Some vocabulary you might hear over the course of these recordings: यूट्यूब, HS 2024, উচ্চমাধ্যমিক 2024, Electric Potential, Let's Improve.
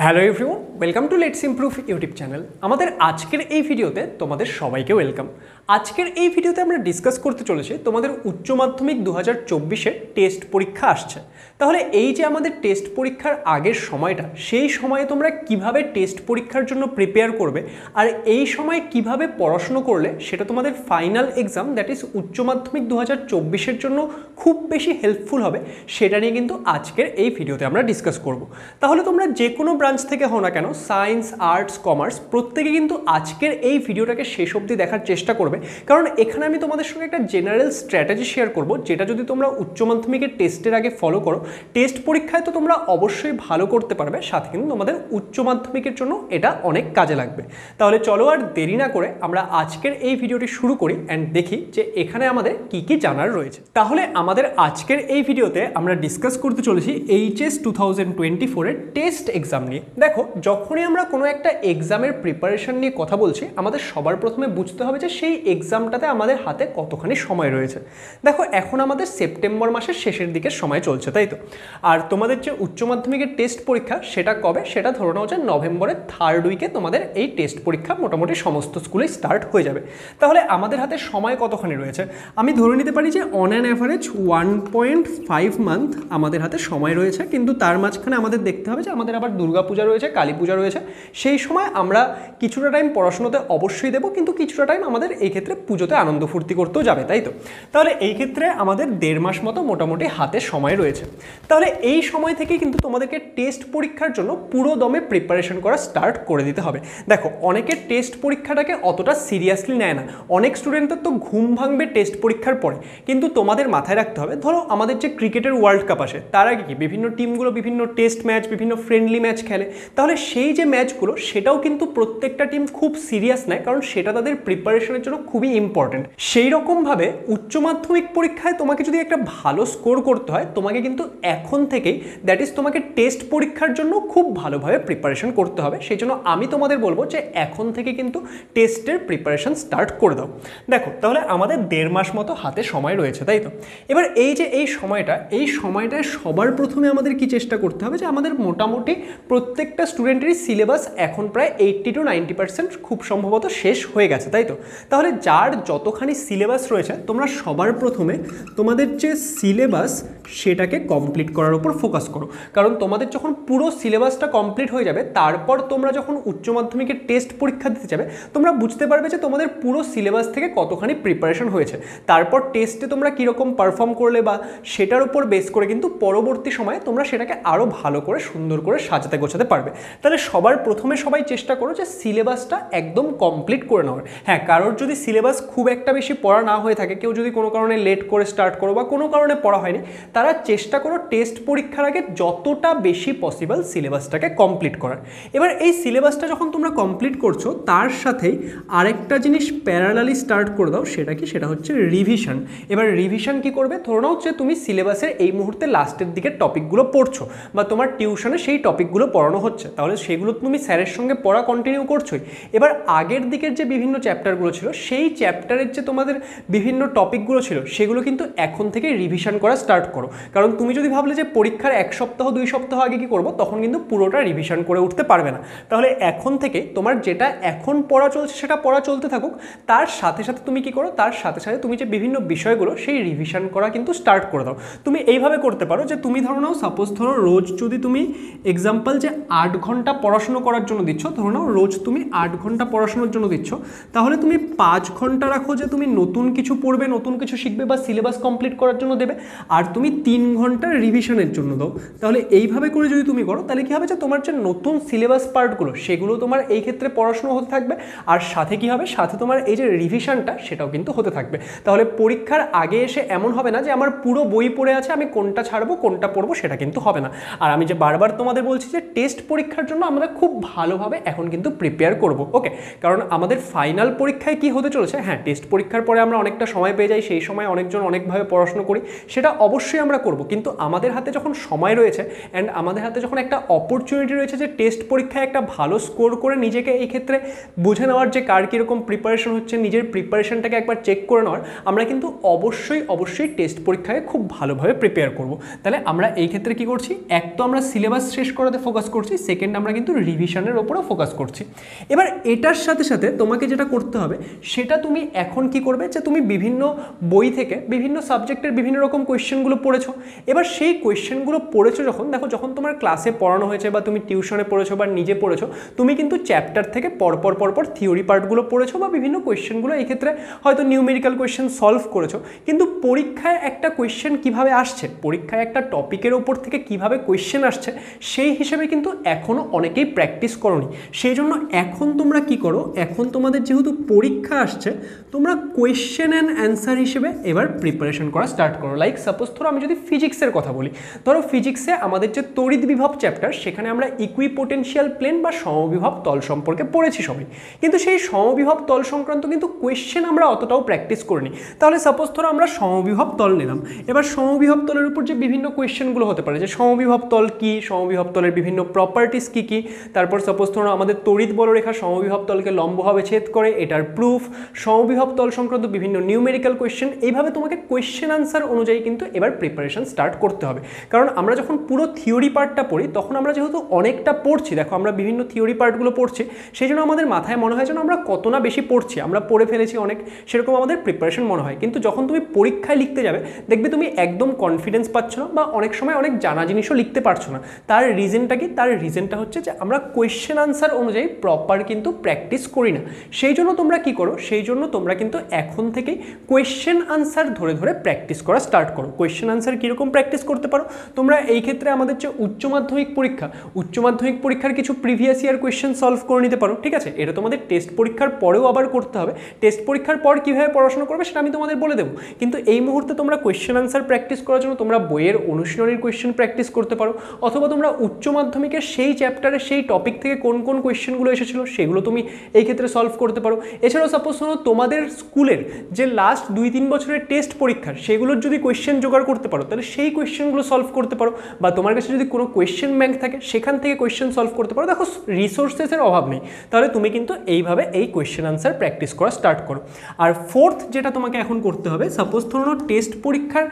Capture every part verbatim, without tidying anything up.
Hello everyone welcome to let's improve यूट्यूब channel. हमारे आजकल ये वीडियो ते तुम्हारे सबाई के वेलकम। आजकल ये वीडियो ते हमें डिसकस करते चले तुम्हारे उच्च माध्यमिक दो हज़ार चौबीस टेस्ट परीक्षा आसछे। ताहले एई जे आमादेर टेस्ट परीक्षार आगेर समयटा सेई समये तोमरा किभाबे टेस्ट परीक्षार जोन्नो प्रिपेयर करबे और एई समय किभाबे पढ़ाशोना करले सेटा तोमादेर फाइनल एग्जाम दैट इज उच्च माध्यमिक दो हज़ार चौबीस एर जोन्नो खूब बेशी हेल्पफुल होबे सेटा निये किन्तु आजकेर एई भिडियोते आमरा डिसकस करब। ताहले तोमरा जे कोनो ब्रांच थेके हो ना केन साइंस आर्ट्स कमार्स प्रत्येके किन्तु आजकेर एई भिडियोटाके शेष अब्दि देखार चेष्टा करबे कारण एखाने आमि तोमादेर संगे एकटा जेनारेल स्ट्र्যাটেজি शेयर करब जेटा जोदि तोमरा उच्च माध्यमिकेर टेस्टेर आगे फलो करो टेस्ट परीक्षा तो तुम्हारा अवश्य भलो करते तुम्हारे उच्च माध्यमिक अनेक काजे लागे। चलो और देरी ना करे आजकेर ये भिडियोटी शुरू करी एंड देखी जे एखाने आमादेर की की जानार रयेछे। ताहले आमादेर आजकेर ये भिडियोते आमरा डिसकस करते चलेछि এইচএস दो हज़ार चौबीस एर टेस्ट एग्जाम निये। देखो जखोनी आमरा कोनो एकटा एग्जामेर प्रिपारेशन निये कथा बोलछि आमादेर सबार प्रथमे बुझते होबे जे सेई एग्जामटाते आमादेर हाते कतखानि समय रयेछे। देखो एखोन आमादेर सेप्टेम्बर मासेर शेषेर दिके समय चलछे ताई तो और तुम्हारे जो उच्च माध्यमिक टेस्ट परीक्षा सेटा कब सेटा धराना हो नवेम्बर थार्ड उइके तुम्हारे ये टेस्ट परीक्षा मोटामुटी समस्त स्कूले स्टार्ट हो जाए। ताहले आमादेर हाथे समय कतखानि रयेछे आमी धरे निते पारी जे on an average one point five month आमादेर हाथे समय रयेछे किन्तु तार माझखाने आमादेर देखते होबे जे आमादेर आबार दुर्गा पूजा रयेछे काली पूजा रयेछे सेई समय आमरा किछुटा टाइम पढ़ाशोनाते अवश्यई देव किन्तु किछुटा टाइम आमादेर एई क्षेत्रे पूजोते आनंद फूर्ति करतेओ जाबे ताई तो। ताहले एई क्षेत्रे आमादेर देड़ मास मतो मोटामुटी हाते समय रयेछे। তাহলে এই সময় থেকে কিন্তু তোমাদেরকে টেস্ট পরীক্ষার জন্য পুরো দমে প্রিপারেশন করা স্টার্ট করে দিতে হবে। দেখো অনেকে টেস্ট পরীক্ষাটাকে অতটা সিরিয়াসলি নেয় না, অনেক স্টুডেন্টদের তো ঘুম ভাঙবে টেস্ট পরীক্ষার পরে। কিন্তু তোমাদের মাথায় রাখতে হবে ধরো আমাদের যে ক্রিকেটের ওয়ার্ল্ড কাপ আসে তার আগে কি বিভিন্ন টিমগুলো বিভিন্ন টেস্ট ম্যাচ বিভিন্ন ফ্রেন্ডলি ম্যাচ খেলে, তাহলে সেই যে ম্যাচগুলো সেটাও কিন্তু প্রত্যেকটা টিম খুব সিরিয়াস নেয় কারণ সেটা তাদের প্রিপারেশনের জন্য খুবই ইম্পর্টেন্ট। সেই রকমভাবে উচ্চ মাধ্যমিক পরীক্ষায় তোমাকে যদি একটা ভালো স্কোর করতে হয় তোমাকে কিন্তু এখন থেকেই দ্যাট ইজ তোমাকে টেস্ট পরীক্ষার জন্য খুব ভালোভাবে প্রিপারেশন করতে হবে। সেই জন্য আমি তোমাদের বলবো যে এখন থেকে কিন্তু টেস্টের প্রিপারেশন স্টার্ট করে দাও। দেখো তাহলে আমাদের দেড় মাস মতো হাতে সময় রয়েছে তাই তো। এবার এই যে এই সময়টা এই সময়টায় সবার প্রথমে আমাদের কি চেষ্টা করতে হবে যে আমাদের মোটামুটি প্রত্যেকটা স্টুডেন্টেরই সিলেবাস এখন প্রায় এইট্টি টু নাইনটি পার্সেন্ট খুব সম্ভবত শেষ হয়ে গেছে তাই তো। তাহলে যার যতখানি সিলেবাস রয়েছে তোমরা সবার প্রথমে তোমাদের যে সিলেবাস সেটাকে কমপ্লিট করার উপর ফোকাস করো কারণ তোমাদের যখন পুরো সিলেবাসটা কমপ্লিট হয়ে যাবে তারপর তোমরা যখন উচ্চ মাধ্যমিকের টেস্ট পরীক্ষা দিতে যাবে তোমরা বুঝতে পারবে যে তোমাদের পুরো সিলেবাস থেকে কতখানি প্রিপারেশন হয়েছে, তারপর টেস্টে তোমরা কীরকম পারফর্ম করলে বা সেটার উপর বেস করে কিন্তু পরবর্তী সময়ে তোমরা সেটাকে আরও ভালো করে সুন্দর করে সাজাতে গোছাতে পারবে। তাহলে সবার প্রথমে সবাই চেষ্টা করো যে সিলেবাসটা একদম কমপ্লিট করে নেওয়ার। হ্যাঁ কারোর যদি সিলেবাস খুব একটা বেশি পড়া না হয়ে থাকে কেউ যদি কোনো কারণে লেট করে স্টার্ট করো বা কোনো কারণে পড়া হয়নি তারা চেষ্টা করো টেস্ট পরীক্ষার আগে যতটা বেশি পসিবল সিলেবাসটাকে কমপ্লিট করার। এবার এই সিলেবাসটা যখন তোমরা কমপ্লিট করছো তার সাথেই আরেকটা জিনিস প্যারালালি স্টার্ট করে দাও সেটা কি সেটা হচ্ছে রিভিশন। এবার রিভিশন কি করবে ধরে নাও যে তুমি সিলেবাসের এই মুহূর্তে লাস্টের দিকে টপিকগুলো পড়ছো বা তোমার টিউশনে সেই টপিকগুলো পড়ানো হচ্ছে তাহলে সেগুলো তুমি স্যারের সঙ্গে পড়া কন্টিনিউ করছোই। এবার আগের দিকের যে বিভিন্ন চ্যাপ্টারগুলো ছিল সেই চ্যাপ্টারের যে তোমাদের বিভিন্ন টপিকগুলো ছিল সেগুলো কিন্তু এখন থেকে রিভিশন করা স্টার্ট করো কারণ তুমি যদি ভাবলে যে পরীক্ষার এক সপ্তাহ দুই সপ্তাহ আগে কি করব তখন কিন্তু পুরোটা রিভিশন করে উঠতে পারবে না। তাহলে এখন থেকে তোমার যেটা এখন পড়া চলছে সেটা পড়া চলতে থাকুক তার সাথে সাথে তুমি কি করো তার সাথে সাথে তুমি যে বিভিন্ন বিষয়গুলো সেই রিভিশন করা কিন্তু স্টার্ট করে দাও। তুমি এইভাবে করতে পারো যে তুমি ধরো নাও সাপোজ ধরো রোজ যদি তুমি এক্সাম্পল যে আট ঘন্টা পড়াশুনো করার জন্য দিচ্ছ ধরো নাও রোজ তুমি আট ঘন্টা পড়াশুনোর জন্য দিচ্ছ তাহলে তুমি পাঁচ ঘন্টা রাখো যে তুমি নতুন কিছু পড়বে নতুন কিছু শিখবে বা সিলেবাস কমপ্লিট করার জন্য দেবে আর তুমি তিন ঘন্টা রিভিশনের জন্য দাও। তাহলে এইভাবে করে যদি তুমি করো তাহলে কী হবে যে তোমার যে নতুন সিলেবাস পার্টগুলো সেগুলো তোমার এই ক্ষেত্রে পড়াশোনা হতে থাকবে আর সাথে কি হবে সাথে তোমার এই যে রিভিশনটা সেটাও কিন্তু হতে থাকবে। তাহলে পরীক্ষার আগে এসে এমন হবে না যে আমার পুরো বই পড়ে আছে আমি কোনটা ছাড়বো কোনটা পড়বো সেটা কিন্তু হবে না। আর আমি যে বারবার তোমাদের বলছি যে টেস্ট পরীক্ষার জন্য আমরা খুব ভালোভাবে এখন কিন্তু প্রিপেয়ার করব ওকে কারণ আমাদের ফাইনাল পরীক্ষায় কি হতে চলেছে। হ্যাঁ টেস্ট পরীক্ষার পরে আমরা অনেকটা সময় পেয়ে যাই সেই সময় অনেকজন অনেকভাবে পড়াশোনা করি সেটা অবশ্যই আমরা করব, কিন্তু আমাদের হাতে যখন সময় রয়েছে অ্যান্ড আমাদের হাতে যখন একটা অপরচুনিটি রয়েছে যে টেস্ট পরীক্ষায় একটা ভালো স্কোর করে নিজেকে এই ক্ষেত্রে বুঝে নেওয়ার যে কার কীরকম প্রিপারেশন হচ্ছে, নিজের প্রিপারেশনটাকে একবার চেক করে নেওয়ার, আমরা কিন্তু অবশ্যই অবশ্যই টেস্ট পরীক্ষায় খুব ভালোভাবে প্রিপেয়ার করব। তাহলে আমরা এই ক্ষেত্রে কী করছি, এক তো আমরা সিলেবাস শেষ করাতে ফোকাস করছি, সেকেন্ড আমরা কিন্তু রিভিশনের ওপরও ফোকাস করছি। এবার এটার সাথে সাথে তোমাকে যেটা করতে হবে সেটা তুমি এখন কি করবে, যে তুমি বিভিন্ন বই থেকে বিভিন্ন সাবজেক্টের বিভিন্ন রকম কোয়েশ্চেনগুলো পড়েছো। এবার সেই কোয়েশ্চেনগুলো পড়েছো যখন, দেখো যখন তোমার ক্লাসে পড়ানো হয়েছে বা তুমি টিউশনে পড়েছো বা নিজে পড়েছো, তুমি কিন্তু চ্যাপ্টার থেকে পরপর পরপর থিওরি পার্টগুলো পড়েছো বা বিভিন্ন কোয়েশ্চেনগুলো এই ক্ষেত্রে হয়তো নিউমেরিক্যাল কোয়েশ্চেন সলভ করেছো, কিন্তু পরীক্ষায় একটা কোয়েশ্চেন কীভাবে আসছে, পরীক্ষায় একটা টপিকের ওপর থেকে কীভাবে কোয়েশ্চেন আসছে সেই হিসেবে কিন্তু এখনও অনেকেই প্র্যাকটিস করোনি। সেই জন্য এখন তোমরা কি করো, এখন তোমাদের যেহেতু পরীক্ষা আসছে, তোমরা কোয়েশ্চেন অ্যান্ড অ্যান্সার হিসেবে এবার প্রিপারেশন করা স্টার্ট করো। লাইক সাপোজ ধরো আমি যদি ফিজিক্সের কথা বলি, ধরো ফিজিক্সে আমাদের যে তড়িৎ বিভব চ্যাপ্টার, সেখানে আমরা ইকুই পোটেনশিয়াল প্লেন বা সমবিভব তল সম্পর্কে পড়েছি সবাই, কিন্তু সেই সমবিভব তল সংক্রান্ত কিন্তু কোয়েশ্চেন আমরা অতটাও প্র্যাকটিস করিনি। তাহলে সাপোজ ধরো আমরা সমবিভব তল নিলাম, এবার সমবিভব তলের উপর যে বিভিন্ন কোয়েশ্চেনগুলো হতে পারে, যে সমবিভব তল কী, সমবিভব তলের বিভিন্ন প্রপার্টিস কী কী, তারপর সাপোজ ধরো আমাদের তড়িৎ বলরেখা সমবিভব তলকে লম্বভাবে ছেদ করে, এটার প্রুফ, সমবিভব তল সংক্রান্ত বিভিন্ন নিউমেরিক্যাল কোয়েশ্চেন, এইভাবে তোমাকে কোয়েশ্চেন আনসার অনুযায়ী কিন্তু এবার প্রিপারেশন স্টার্ট করতে হবে। কারণ আমরা যখন পুরো থিওরি পার্টটা পড়ি তখন আমরা যেহেতু অনেকটা পড়ছি, দেখো আমরা বিভিন্ন থিওরি পার্টগুলো পড়ছি, সেই জন্য আমাদের মাথায় মনে হয় যেন আমরা কত না বেশি পড়ছি, আমরা পড়ে ফেলেছি অনেক, সেরকম আমাদের প্রিপারেশন মনে হয়। কিন্তু যখন তুমি পরীক্ষায় লিখতে যাবে দেখবে তুমি একদম কনফিডেন্স পাচ্ছ না, বা অনেক সময় অনেক জানা জিনিসও লিখতে পারছো না। তার রিজনটা কি, তার রিজনটা হচ্ছে যে আমরা কোয়েশ্চেন আনসার অনুযায়ী প্রপার কিন্তু প্র্যাকটিস করি না। সেই জন্য তোমরা কি করো, সেই জন্য তোমরা কিন্তু এখন থেকেই কোয়েশ্চেন আনসার ধরে ধরে প্র্যাকটিস করা স্টার্ট করো। কোয়েশ্চেন আনসার কীরকম প্র্যাকটিস করতে পারো, তোমরা এই ক্ষেত্রে আমাদের যে উচ্চ মাধ্যমিক পরীক্ষা, উচ্চ মাধ্যমিক পরীক্ষার কিছু প্রিভিয়াস ইয়ার কোয়েশ্চেন সলভ করে নিতে পারো, ঠিক আছে। এটা তোমাদের টেস্ট পরীক্ষার পরেও আবার করতে হবে, টেস্ট পরীক্ষার পর কীভাবে পড়াশোনা করবে সেটা আমি তোমাদের বলে দেবো, কিন্তু এই মুহূর্তে তোমরা কোয়েশ্চেন আনসার প্র্যাকটিস করার জন্য তোমরা বইয়ের অনুশীলনীর কোয়েশ্চেন প্র্যাকটিস করতে পারো, অথবা তোমরা উচ্চ মাধ্যমিকের সেই চ্যাপ্টারে সেই টপিক থেকে কোন কোন কোয়েশ্চেনগুলো এসেছিলো সেগুলো তুমি এই ক্ষেত্রে সলভ করতে পারো। এছাড়াও সাপোজ ধরো তোমাদের স্কুলের যে লাস্ট দুই তিন বছরের টেস্ট পরীক্ষার সেগুলোর যদি কোয়েশ্চেন জোগাড় করতে পারো তাহলে সেই কোয়েশ্চেনগুলো সলভ করতে পারো, বা তোমার কাছে যদি কোনো কোয়েশ্চেন ব্যাংক থাকে সেখান থেকে কোয়েশ্চেন সলভ করতে পারো। দেখো রিসোর্সেসের অভাব নেই, তাহলে তুমি কিন্তু এইভাবে এই কোয়েশ্চেন আনসার প্র্যাকটিস করা স্টার্ট করো। আর ফোর্থ যেটা তোমাকে এখন করতে হবে, সাপোজ ধরো টেস্ট পরীক্ষার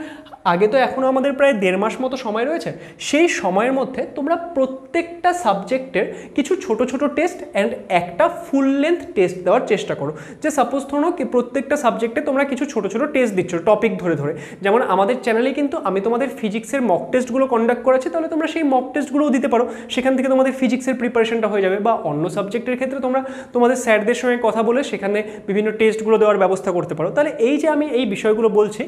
আগে তো এখনও আমাদের প্রায় দেড় মাস মতো সময় রয়েছে, সেই সময়ের মধ্যে তোমরা প্রত্যেকটা সাবজেক্টের কিছু ছোট ছোট টেস্ট অ্যান্ড একটা ফুল লেন্থ টেস্ট দেওয়ার চেষ্টা করো। যে সাপোজ ধরো প্রত্যেকটা সাবজেক্টে তোমরা কিছু ছোট ছোট টেস্ট দিচ্ছ টপিক ধরে ধরে, যেমন আমাদের চ্যানেলে কিন্তু আমি তোমাদের ফিজিক্সের মক টেস্টগুলো কন্ডাক্ট করাচ্ছি, তাহলে তোমরা সেই মক টেস্টগুলোও দিতে পারো, সেখান থেকে তোমাদের ফিজিক্সের প্রিপারেশনটা হয়ে যাবে। বা অন্য সাবজেক্টের ক্ষেত্রে তোমরা তোমাদের স্যারদের সঙ্গে কথা বলে সেখানে বিভিন্ন টেস্টগুলো দেওয়ার ব্যবস্থা করতে পারো। তাহলে এই যে আমি এই বিষয়গুলো বলছি,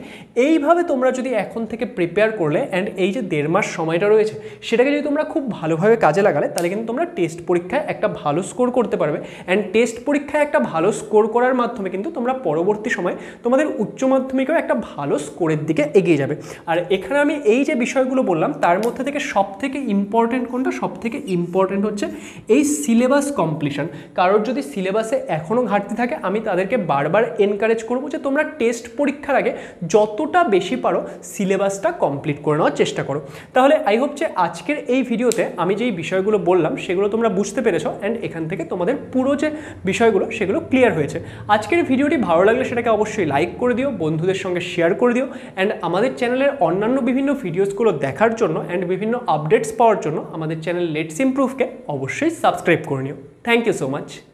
এইভাবে তোমরা যদি এখন থেকে প্রিপেয়ার করলে অ্যান্ড এই যে দেড় মাস সময়টা রয়েছে সেটাকে যদি তোমরা খুব ভালোভাবে কাজে লাগালে তাহলে কিন্তু তোমরা টেস্ট পরীক্ষায় একটা ভালো স্কোর করতে পারবে, অ্যান্ড টেস্ট পরীক্ষায় একটা ভালো স্কোর করার মাধ্যমে কিন্তু তোমরা পরবর্তী সময় তোমাদের উচ্চ মাধ্যমিকেও একটা ভালো স্কোরের দিকে এগিয়ে যাবে। আর এখানে আমি এই যে বিষয়গুলো বললাম তার মধ্যে থেকে সবথেকে ইম্পর্টেন্ট কোনটা, সবথেকে ইম্পর্টেন্ট হচ্ছে এই সিলেবাস কমপ্লিশন। কারোর যদি সিলেবাসে এখনও ঘাটতি থাকে আমি তাদেরকে বারবার এনকারেজ করবো যে তোমরা টেস্ট পরীক্ষার আগে যতটা বেশি পারো সিলেবাসটা কমপ্লিট করে নেওয়ার চেষ্টা করো। তাহলে আই হোপ যে আজকের এই ভিডিওতে আমি যেই বিষয়গুলো বললাম সেগুলো তোমরা বুঝতে পেরেছো, অ্যান্ড এখান থেকে তোমাদের পুরো যে বিষয়গুলো সেগুলো ক্লিয়ার হয়েছে। আজকের ভিডিওটি ভালো লাগলে সেটাকে অবশ্যই লাইক করে দিও, বন্ধুদের সঙ্গে শেয়ার করে দিও, অ্যান্ড আমাদের চ্যানেলের অন্যান্য বিভিন্ন ভিডিওসগুলো দেখার জন্য অ্যান্ড বিভিন্ন আপডেটস পাওয়ার জন্য আমাদের চ্যানেল লেটস ইমপ্রুভকে অবশ্যই সাবস্ক্রাইব করে নিও। Thank you so much.